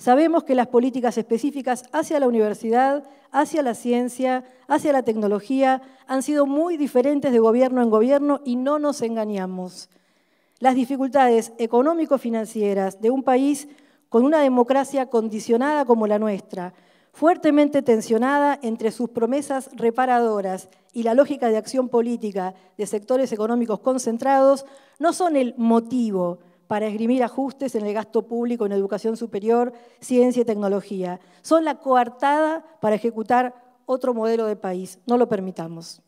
Sabemos que las políticas específicas hacia la universidad, hacia la ciencia, hacia la tecnología han sido muy diferentes de gobierno en gobierno y no nos engañamos. Las dificultades económico-financieras de un país con una democracia condicionada como la nuestra, fuertemente tensionada entre sus promesas reparadoras y la lógica de acción política de sectores económicos concentrados, no son el motivo para esgrimir ajustes en el gasto público en educación superior, ciencia y tecnología. Son la coartada para ejecutar otro modelo de país. No lo permitamos.